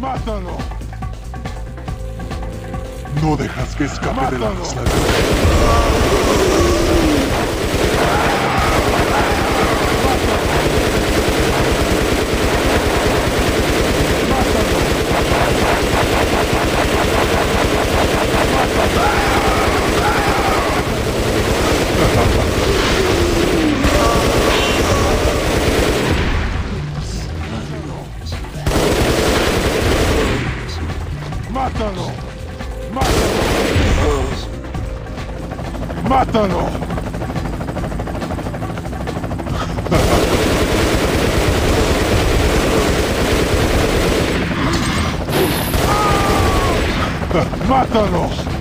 ¡Mátalo! No dejas que escape de la isla. ¡Mátalo! ¡Mátalo! ¡Mátalo! ¡Mátalo!